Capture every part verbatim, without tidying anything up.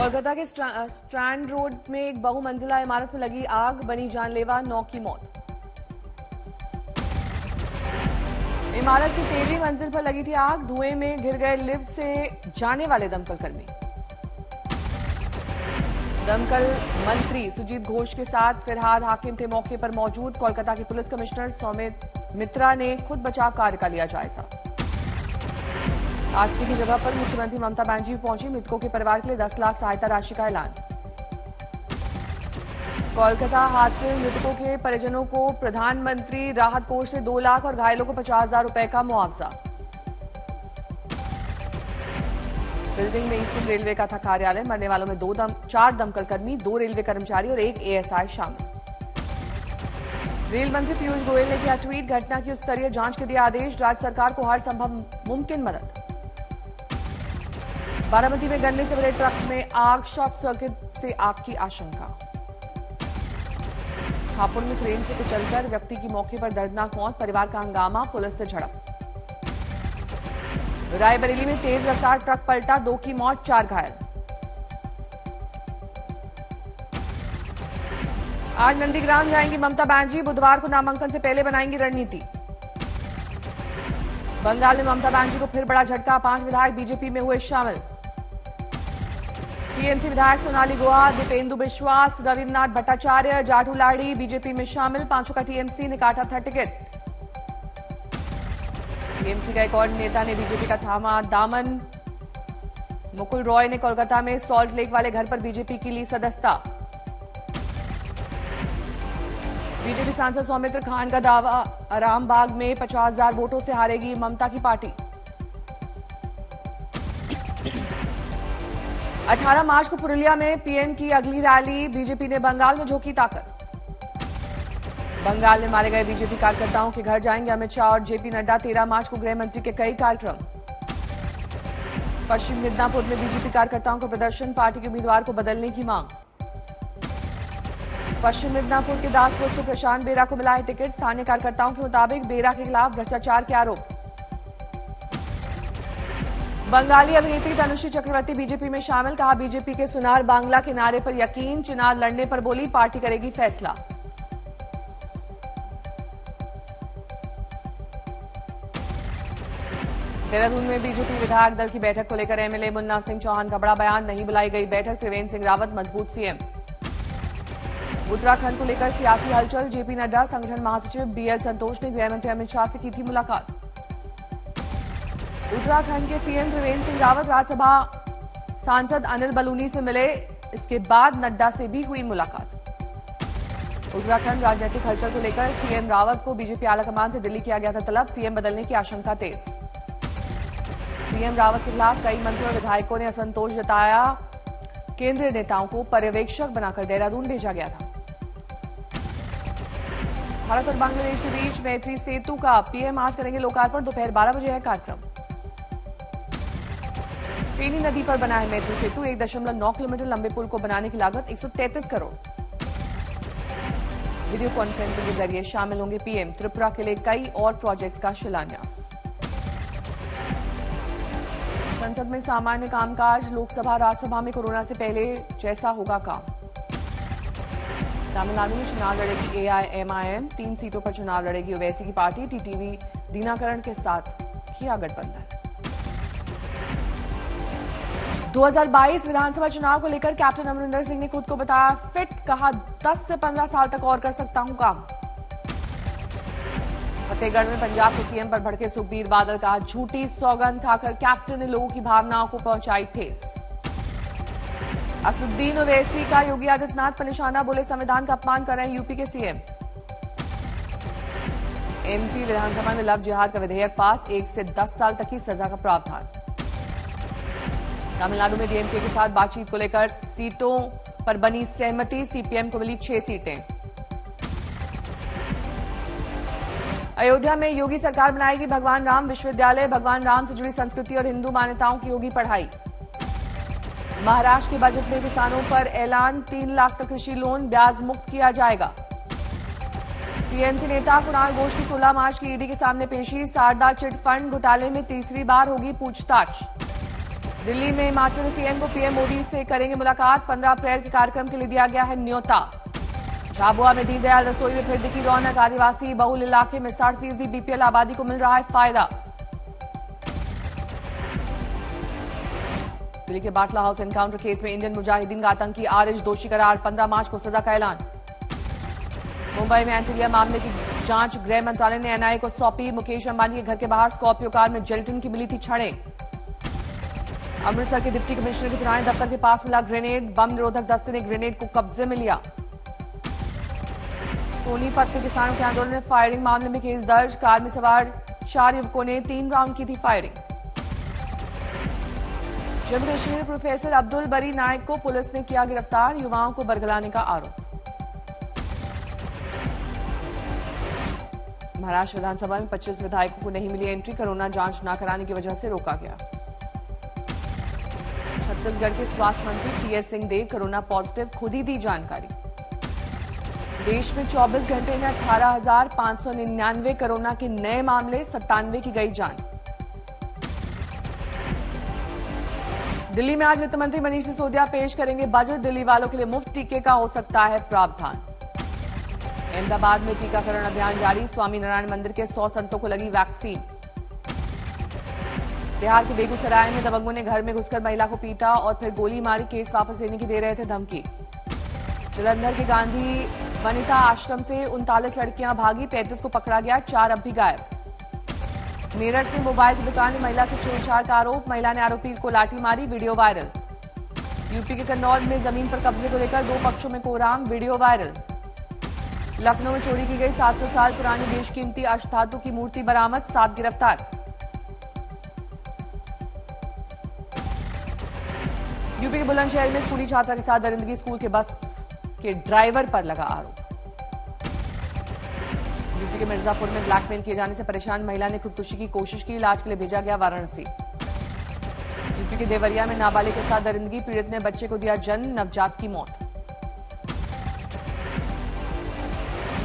कोलकाता के straw, strand road में एक बहुमंजिला इमारत में लगी आग, बनी जानलेवा, नौ की मौत। इमारत की तेरहवीं मंजिल पर लगी थी आग, धुएं में घिर गए लिफ्ट से जाने वाले दमकल कर्मी। दमकल मंत्री सुजीत घोष के साथ फिरहाद हाकिम थे मौके पर मौजूद। कोलकाता के पुलिस कमिश्नर सौमित्र मित्रा ने खुद बचाव कार्य का लिया जायजा। हादसे की जगह पर मुख्यमंत्री ममता बनर्जी पहुंची, मृतकों के परिवार के लिए दस लाख सहायता राशि का ऐलान। कोलकाता हादसे में मृतकों के परिजनों को प्रधानमंत्री राहत कोष से दो लाख और घायलों को पचास हजार रुपए का मुआवजा। बिल्डिंग में ईस्टर्न रेलवे का था कार्यालय, मरने वालों में दो दम, चार दमकल कर्मी, दो रेलवे कर्मचारी और एक एएसआई शामिल। रेल मंत्री पीयूष गोयल ने किया ट्वीट, घटना की उच्च स्तरीय जांच के दिए आदेश, राज्य सरकार को हर संभव मुमकिन मदद। बारामती में गन्ने से भरे ट्रक में आग, शॉर्ट सर्किट से आग की आशंका। हापुड़ में ट्रेन से कुचलकर व्यक्ति की मौके पर दर्दनाक मौत, परिवार का हंगामा, पुलिस से झड़प। रायबरेली में तेज रफ्तार ट्रक पलटा, दो की मौत, चार घायल। आज नंदीग्राम जाएंगी ममता बनर्जी, बुधवार को नामांकन से पहले बनाएंगी रणनीति। बंगाल में ममता बनर्जी को फिर बड़ा झटका, पांच विधायक बीजेपी में हुए शामिल। टीएमसी विधायक सोनाली गोयल, दिपेंदु विश्वास, रविन्द्रनाथ भट्टाचार्य, जाठू लाड़ी बीजेपी में शामिल, पांचों का टीएमसी ने काटा था टिकट। टीएमसी का एक और नेता ने बीजेपी का थामा दामन। मुकुल रॉय ने कोलकाता में सॉल्ट लेक वाले घर पर बीजेपी की ली सदस्यता। बीजेपी सांसद सौमित्र खान का दावा, आरामबाग में पचास हजार वोटों से हारेगी ममता की पार्टी। अठारह मार्च को पुरुलिया में पीएम की अगली रैली, बीजेपी ने बंगाल में झोंकी ताकत। बंगाल में मारे गए बीजेपी कार्यकर्ताओं के घर जाएंगे अमित शाह और जेपी नड्डा, तेरह मार्च को गृहमंत्री के कई कार्यक्रम। पश्चिम मिदनापुर में बीजेपी कार्यकर्ताओं का प्रदर्शन, पार्टी के उम्मीदवार को बदलने की मांग। पश्चिम मिदनापुर के दासपुर से प्रशांत बेरा को मिला है टिकट, स्थानीय कार्यकर्ताओं के मुताबिक बेरा के खिलाफ भ्रष्टाचार के आरोप। बंगाली अभिनेत्री अनुश्री चक्रवर्ती बीजेपी में शामिल, कहा बीजेपी के सुनार बांग्ला के नारे पर यकीन, चुनाव लड़ने पर बोली पार्टी करेगी फैसला। देहरादून में बीजेपी विधायक दल की बैठक को लेकर एमएलए मुन्ना सिंह चौहान का बड़ा बयान, नहीं बुलाई गई बैठक, त्रिवेंद्र सिंह रावत मजबूत सीएम। उत्तराखंड को लेकर सियासी हलचल, जेपी नड्डा संगठन महासचिव बीएल संतोष ने गृहमंत्री अमित शाह से की थी मुलाकात। उत्तराखंड के सीएम त्रिवेंद्र सिंह रावत राज्यसभा सांसद अनिल बलूनी से मिले, इसके बाद नड्डा से भी हुई मुलाकात। उत्तराखंड राजनीतिक हलचल को लेकर सीएम रावत को बीजेपी आलाकमान से दिल्ली किया गया था तलब, सीएम बदलने की आशंका तेज। सीएम रावत के खिलाफ कई मंत्री और विधायकों ने असंतोष जताया, केंद्रीय नेताओं को पर्यवेक्षक बनाकर देहरादून भेजा गया था। भारत और बांग्लादेश के बीच मैत्री सेतु का पीएम आज करेंगे लोकार्पण, दोपहर बारह बजे है कार्यक्रम। फेनी नदी पर बना है मैत्री सेतु, एक दशमलव नौ किलोमीटर लंबे पुल को बनाने की लागत एक सौ तैंतीस करोड़। वीडियो कॉन्फ्रेंसिंग के जरिए शामिल होंगे पीएम, त्रिपुरा के लिए कई और प्रोजेक्ट्स का शिलान्यास। संसद में सामान्य कामकाज, लोकसभा राज्यसभा में कोरोना से पहले जैसा होगा काम। तमिलनाडु में चुनाव लड़ेगी एआईएमआईएम, तीन सीटों पर चुनाव लड़ेगी ओवैसी की पार्टी, टीटीवी दीनाकरण के साथ किया गठबंधन। दो हज़ार बाईस विधानसभा चुनाव को लेकर कैप्टन अमरिंदर सिंह ने खुद को बताया फिट, कहा दस से पंद्रह साल तक और कर सकता हूं काम। फतेहगढ़ में पंजाब के सीएम पर भड़के सुखबीर बादल, कहा झूठी सौगंध खाकर कैप्टन ने लोगों की भावनाओं को पहुंचाई ठेस। असदुद्दीन ओवैसी का योगी आदित्यनाथ पर निशाना, बोले संविधान का अपमान कर रहे हैं यूपी के सीएम। एमपी विधानसभा में लव जिहाद का विधेयक पास, एक से दस साल तक की सजा का प्रावधान। तमिलनाडु में डीएमके के साथ बातचीत को लेकर सीटों पर बनी सहमति, सीपीएम को मिली छह सीटें। अयोध्या में योगी सरकार बनाएगी भगवान राम विश्वविद्यालय, भगवान राम से जुड़ी संस्कृति और हिंदू मान्यताओं की होगी पढ़ाई। महाराष्ट्र के बजट में किसानों पर ऐलान, तीन लाख तक कृषि लोन ब्याज मुक्त किया जाएगा। टीएमसी नेता कुणाल घोष की सोलह मार्च की ईडी के सामने पेशी, शारदा चिट फंड घोटाले में तीसरी बार होगी पूछताछ। दिल्ली में हिमाचल के सीएम को पीएम मोदी से करेंगे मुलाकात। पंद्रह अप्रैल के कार्यक्रम के लिए दिया गया है न्योता। झाबुआ में दी दयाल रसोई में फिर दिखी रौनक। आदिवासी बहुल इलाके में साठ फीसदी बीपीएल आबादी को मिल रहा है फायदा। दिल्ली के बाटला हाउस एनकाउंटर केस में इंडियन मुजाहिदीन का आतंकी आरिज दोषी करार। पंद्रह मार्च को सजा का ऐलान। मुंबई में एंटीलिया मामले की जांच गृह मंत्रालय ने एनआईए को सौंपी। मुकेश अंबानी के घर के बाहर स्कॉर्पियो कार में जेलटिन की मिली थी छड़ें। अमृतसर के डिप्टी कमिश्नर के पुराने दफ्तर के पास मिला ग्रेनेड। बम निरोधक दस्ते ने ग्रेनेड को कब्जे में लिया। सोनीपत के किसानों के आंदोलन में फायरिंग मामले में केस दर्ज। कार में सवार चार युवकों ने तीन राउंड की थी फायरिंग। जम्मू कश्मीर में प्रोफेसर अब्दुल बरी नायक को पुलिस ने किया गिरफ्तार। युवाओं को बरगलाने का आरोप। महाराष्ट्र विधानसभा में पच्चीस विधायकों को नहीं मिली एंट्री। कोरोना जांच न कराने की वजह से रोका गया। छत्तीसगढ़ के स्वास्थ्य मंत्री टीएस सिंहदेव कोरोना पॉजिटिव, खुद ही दी जानकारी। देश में चौबीस घंटे में अठारह हजार पांच सौ निन्यानवे कोरोना के नए मामले, सत्तानवे की गई जान। दिल्ली में आज वित्त मंत्री मनीष सिसोदिया पेश करेंगे बजट। दिल्ली वालों के लिए मुफ्त टीके का हो सकता है प्रावधान। अहमदाबाद में टीकाकरण अभियान जारी। स्वामीनारायण मंदिर के सौ संतों को लगी वैक्सीन। बिहार के बेगूसराय में दबंगों ने घर में घुसकर महिला को पीटा और फिर गोली मारी। केस वापस लेने की दे रहे थे धमकी। जलंधर के गांधी वनिता आश्रम से उनतालीस लड़कियां भागी। पैंतीस को पकड़ा गया, चार अब भी गायब। मेरठ में मोबाइल की दुकान में महिला से छेड़छाड़ का आरोप। महिला ने आरोपी को लाठी मारी, वीडियो वायरल। यूपी के कन्नौज में जमीन पर कब्जे को लेकर दो पक्षों में कोहराम, वीडियो वायरल। लखनऊ में चोरी की गई सात सौ साल पुरानी बेशकीमती अष्टातु की मूर्ति बरामद, सात गिरफ्तार। यूपी के बुलंदशहर में स्कूली छात्रा के साथ दरिंदगी। स्कूल के बस के ड्राइवर पर लगा आरोप। यूपी के मिर्जापुर में ब्लैकमेल किए जाने से परेशान महिला ने खुदकुशी की कोशिश की। इलाज के लिए भेजा गया वाराणसी। यूपी के देवरिया में नाबालिग के साथ दरिंदगी। पीड़ित ने बच्चे को दिया जन्म, नवजात की मौत।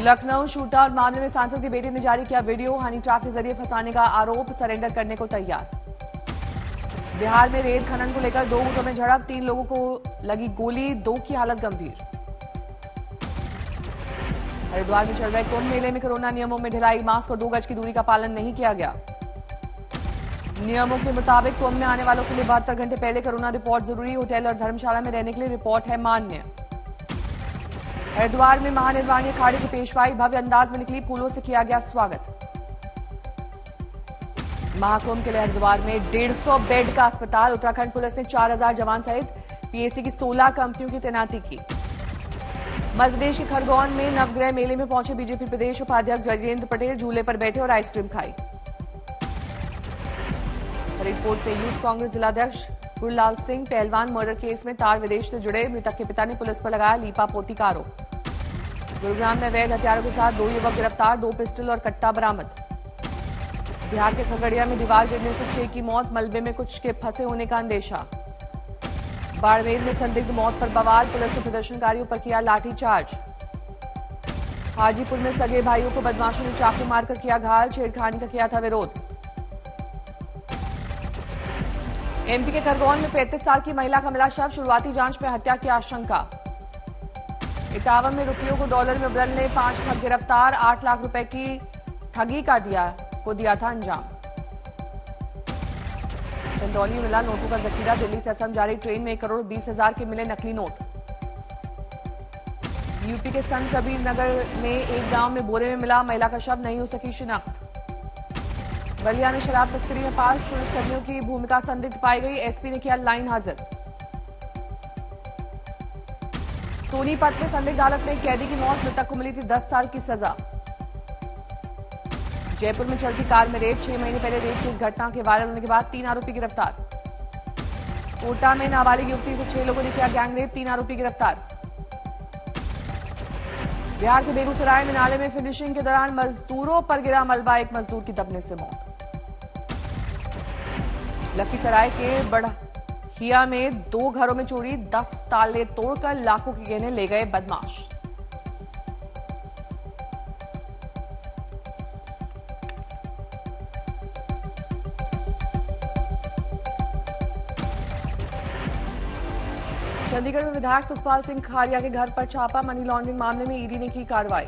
लखनऊ शूटआउट मामले में सांसद के बेटे ने जारी किया वीडियो। हनी ट्रैप के जरिए फंसाने का आरोप, सरेंडर करने को तैयार। बिहार में रेत खनन को लेकर दो गुटों में झड़प। तीन लोगों को लगी गोली, दो की हालत गंभीर। हरिद्वार में चल रहे कुंभ मेले में कोरोना नियमों में ढिलाई। मास्क और दो गज की दूरी का पालन नहीं किया गया। नियमों के मुताबिक कुंभ में आने वालों के लिए बहत्तर घंटे पहले कोरोना रिपोर्ट जरूरी। होटल और धर्मशाला में रहने के लिए रिपोर्ट है मान्य। हरिद्वार में महानिर्वाणीय अखाड़े की पेशवाई भव्य अंदाज में निकली। फूलों से किया गया स्वागत। महाकुंभ के लिए हरिद्वार में डेढ़ सौ बेड का अस्पताल। उत्तराखंड पुलिस ने चार हजार जवान सहित पीएसी की सोलह कंपनियों की तैनाती की। मध्य प्रदेश के खरगोन में नवग्रह मेले में पहुंचे बीजेपी प्रदेश उपाध्यक्ष राजेंद्र पटेल। झूले पर बैठे और आइसक्रीम खाई। फरीदकोट में यूथ कांग्रेस जिलाध्यक्ष गुरलाल सिंह पहलवान मर्डर केस में तार विदेश से जुड़े। मृतक के पिता ने पुलिस पर लगाया लीपा पोती का आरोप। गुरुग्राम में वैध हथियारों के साथ दो युवक गिरफ्तार। दो पिस्टल और कट्टा बरामद। बिहार के खगड़िया में दीवार गिरने से छह की मौत। मलबे में कुछ के फंसे होने का अंदेशा। बाड़मेर में संदिग्ध मौत पर बवाल। पुलिस ने प्रदर्शनकारियों पर किया लाठीचार्ज। हाजीपुर में सगे भाइयों को बदमाशों ने चाकू मारकर किया घायल। छेड़खानी का किया था विरोध। एमपी के खरगोन में पैंतीस साल की महिला का मिला शव। शुरुआती जांच में हत्या की आशंका। इटावा में रुपयों को डॉलर में बदलने पांच ठग गिरफ्तार। आठ लाख रुपए की ठगी का दिया को दिया था अंजाम। चंदौली मिला नोटों का जखीरा। दिल्ली से असम जा रही ट्रेन में एक करोड़ बीस हजार के मिले नकली नोट। यूपी के संत कबीर नगर में एक गांव में बोरे में मिला महिला का शव, नहीं हो सकी शिनाख्त। बलिया में शराब तस्करी में पांच पुलिसकर्मियों की भूमिका संदिग्ध पाई गई। एसपी ने किया लाइन हाजिर। सोनीपत में संदिग्ध हालत में कैदी की मौत, मृतक को मिली थी दस साल की सजा। जयपुर में चलती कार में रेप। छह महीने पहले रेप की इस घटना के वायरल होने के बाद तीन आरोपी गिरफ्तार। कोटा में नाबालिग युवती से छह लोगों ने किया गैंगरेप, तीन आरोपी गिरफ्तार। बिहार के बेगूसराय में नाले में फिनिशिंग के दौरान मजदूरों पर गिरा मलबा, एक मजदूर की दबने से मौत। लखीसराय के बड़हिया में दो घरों में चोरी। दस ताले तोड़कर लाखों के गहने ले गए बदमाश। चंडीगढ़ में विधायक सुखपाल सिंह खारिया के घर पर छापा, मनी लॉन्ड्रिंग मामले में ईडी ने की कार्रवाई।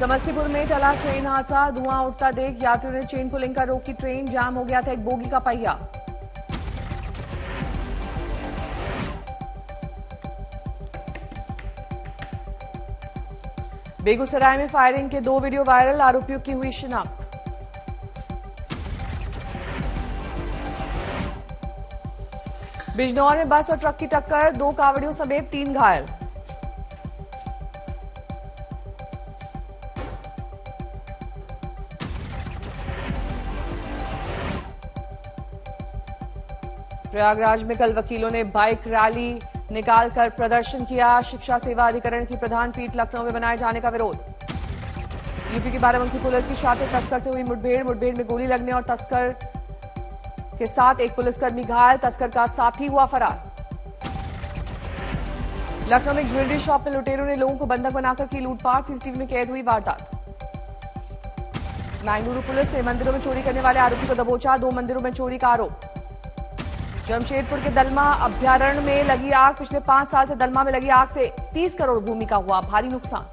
समस्तीपुर में टला ट्रेन हादसा, धुआं उठता देख यात्रियों ने चेन पुलिंग का रोकी ट्रेन, जाम हो गया था एक बोगी का पहिया। बेगूसराय में फायरिंग के दो वीडियो वायरल, आरोपियों की हुई शिनाख्त। बिजनौर में बस और ट्रक की टक्कर, दो कावड़ियों समेत तीन घायल। प्रयागराज में कल वकीलों ने बाइक रैली निकालकर प्रदर्शन किया, शिक्षा सेवा अधिकरण की प्रधान पीठ लखनऊ में बनाए जाने का विरोध। यूपी की बाराबंकी पुलिस की शातिर तस्कर से हुई मुठभेड़, मुठभेड़ में गोली लगने और तस्कर के साथ एक पुलिसकर्मी घायल, तस्कर का साथी हुआ फरार। लखनऊ में ज्वेलरी शॉप में लुटेरों ने लोगों को बंधक बनाकर की लूटपाट, सीसीटीवी में कैद हुई वारदात। मैंगलुरु पुलिस ने मंदिरों में चोरी करने वाले आरोपी को दबोचा, दो मंदिरों में चोरी का आरोप। जमशेदपुर के दलमा अभ्यारण्य में लगी आग, पिछले पांच साल से दलमा में लगी आग से तीस करोड़ भूमि का हुआ भारी नुकसान।